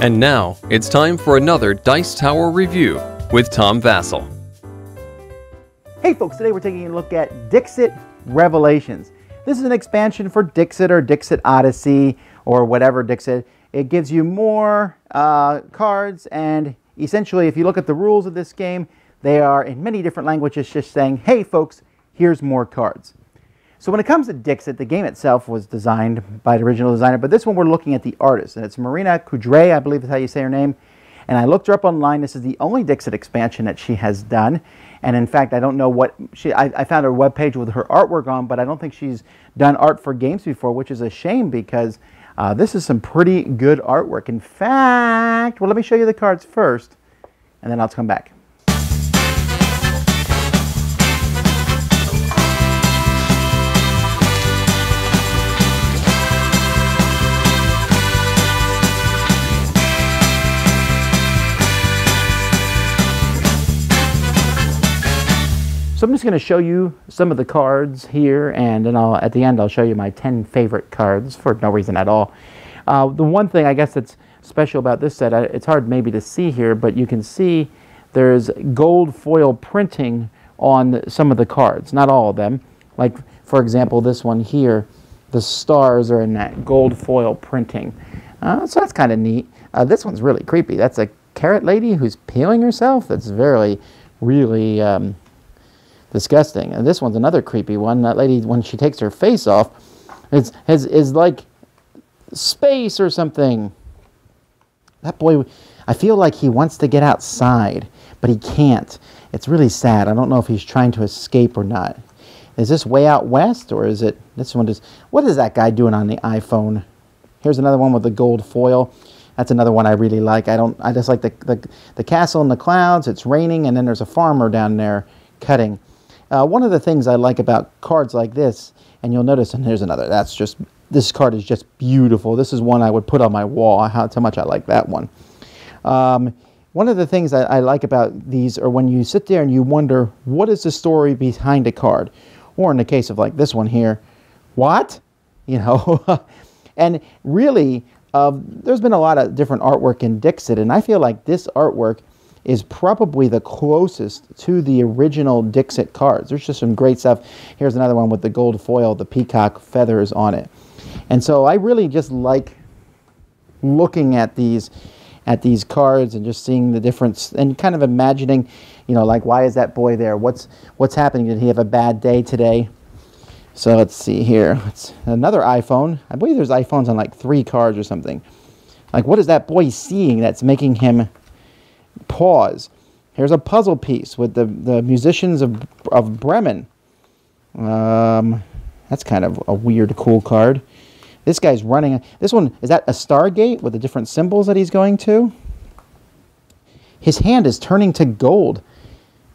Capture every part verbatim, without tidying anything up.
And now, it's time for another Dice Tower review with Tom Vasel. Hey folks, today we're taking a look at Dixit Revelations. This is an expansion for Dixit or Dixit Odyssey or whatever Dixit. It gives you more uh, cards, and essentially if you look at the rules of this game, they are in many different languages just saying, hey folks, here's more cards. So when it comes to Dixit, the game itself was designed by the original designer, but this one we're looking at the artist, and it's Marina Coudray, I believe is how you say her name. And I looked her up online. This is the only Dixit expansion that she has done, and in fact, I don't know what she. I, I found her webpage with her artwork on, but I don't think she's done art for games before, which is a shame because uh, this is some pretty good artwork. In fact, well, let me show you the cards first, and then I'll come back. So I'm just going to show you some of the cards here, and then I'll, at the end I'll show you my ten favorite cards for no reason at all. Uh, the one thing I guess that's special about this set, it's hard maybe to see here, but you can see there's gold foil printing on some of the cards, not all of them. Like for example this one here, the stars are in that gold foil printing. Uh, so that's kind of neat. Uh, this one's really creepy. That's a carrot lady who's peeling herself. That's very, really... Um, disgusting. And this one's another creepy one. That lady, when she takes her face off, it's is is like space or something. That boy, I feel like he wants to get outside, but he can't. It's really sad. I don't know if he's trying to escape or not. Is this Way Out West, or is it this one? Just what is that guy doing on the iPhone? Here's another one with the gold foil. That's another one I really like. I don't. I just like the the the castle in the clouds. It's raining, and then there's a farmer down there cutting. Uh, one of the things I like about cards like this, and you'll notice, and here's another, that's just, this card is just beautiful. This is one I would put on my wall, how, how much I like that one. Um, one of the things I, I like about these are when you sit there and you wonder, what is the story behind a card? Or in the case of like this one here, what? You know, and really, uh, there's been a lot of different artwork in Dixit, and I feel like this artwork is probably the closest to the original Dixit cards. There's just some great stuff. Here's another one with the gold foil, the peacock feathers on it. And so I really just like looking at these at these cards and just seeing the difference and kind of imagining, you know, like why is that boy there? What's what's happening? Did he have a bad day today? So let's see here. It's another iPhone. I believe there's iPhones on like three cards or something. Like what is that boy seeing that's making him pause? Here's a puzzle piece with the, the musicians of, of Bremen. Um, that's kind of a weird, cool card. This guy's running. This one, is that a Stargate with the different symbols that he's going to? His hand is turning to gold.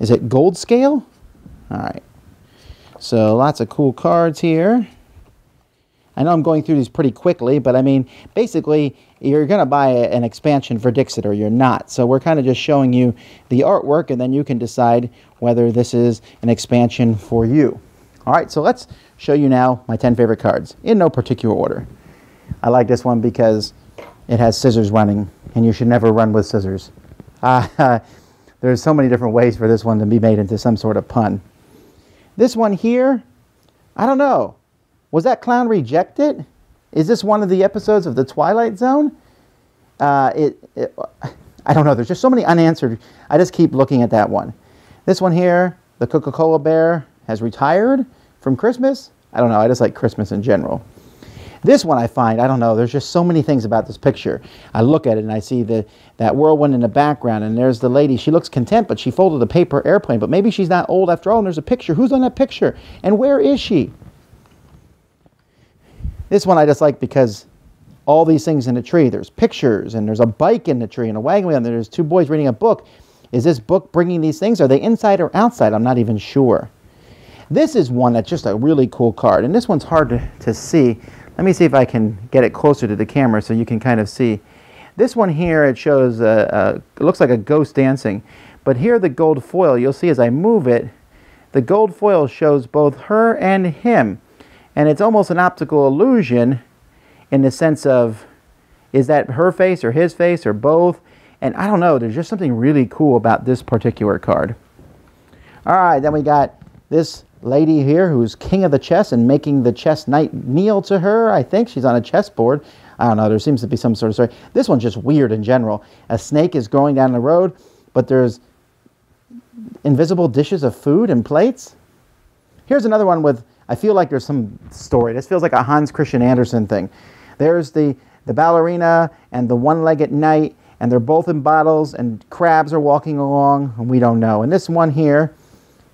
Is it gold scale? All right. So lots of cool cards here. I know I'm going through these pretty quickly, but I mean, basically, you're going to buy a, an expansion for Dixit or you're not. So we're kind of just showing you the artwork, and then you can decide whether this is an expansion for you. All right, so let's show you now my ten favorite cards in no particular order. I like this one because it has scissors running, and you should never run with scissors. Uh, there's so many different ways for this one to be made into some sort of pun. This one here, I don't know. Was that clown rejected? Is this one of the episodes of The Twilight Zone? Uh, it, it, I don't know. There's just so many unanswered. I just keep looking at that one. This one here, the Coca-Cola bear has retired from Christmas. I don't know. I just like Christmas in general. This one I find, I don't know. There's just so many things about this picture. I look at it and I see the, that whirlwind in the background, and there's the lady. She looks content, but she folded a paper airplane. But maybe she's not old after all, and there's a picture. Who's on that picture? And where is she? This one I just like because all these things in the tree, there's pictures, and there's a bike in the tree, and a wagon wheel, and there's two boys reading a book. Is this book bringing these things? Are they inside or outside? I'm not even sure. This is one that's just a really cool card, and this one's hard to, to see. Let me see if I can get it closer to the camera so you can kind of see. This one here, it shows, a, a, it looks like a ghost dancing, But here the gold foil, you'll see as I move it, the gold foil shows both her and him. And it's almost an optical illusion in the sense of, is that her face or his face or both? And I don't know, there's just something really cool about this particular card. All right, then we got this lady here who's king of the chess and making the chess knight kneel to her. I think she's on a chessboard. I don't know, there seems to be some sort of story. This one's just weird in general. A snake is going down the road, but there's invisible dishes of food and plates. Here's another one with, I feel like there's some story. This feels like a Hans Christian Andersen thing. There's the, the ballerina and the one-legged knight, and they're both in bottles, and crabs are walking along, and we don't know. And this one here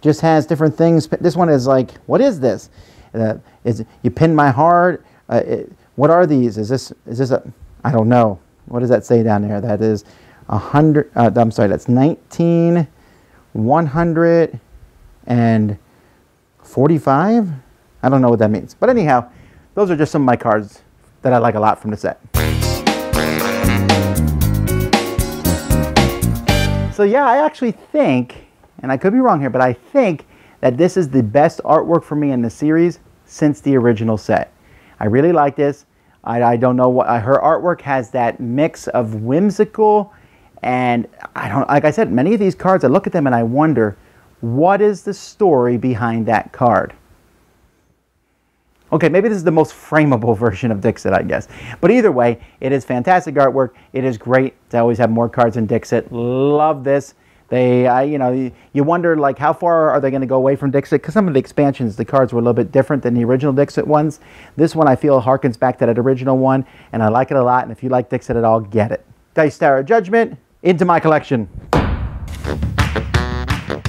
just has different things. This one is like, what is this? Uh, is you pin my heart? Uh, it, what are these? Is this, is this a, I don't know. What does that say down there? That is a hundred, uh, I'm sorry, that's nineteen, one hundred, and forty-five? I don't know what that means. But anyhow, those are just some of my cards that I like a lot from the set. So yeah, I actually think, and I could be wrong here, but I think that this is the best artwork for me in the series since the original set. I really like this. I, I don't know what, uh, her artwork has that mix of whimsical and, I don't, like I said, many of these cards, I look at them and I wonder, what is the story behind that card? Okay, maybe this is the most frameable version of Dixit, I guess. But either way, it is fantastic artwork. It is great to always have more cards in Dixit. Love this. They, I, you know, you wonder, like, how far are they going to go away from Dixit? Because some of the expansions, the cards were a little bit different than the original Dixit ones. This one, I feel, harkens back to that original one, and I like it a lot. And if you like Dixit at all, get it. Dice Tower Judgment, into my collection.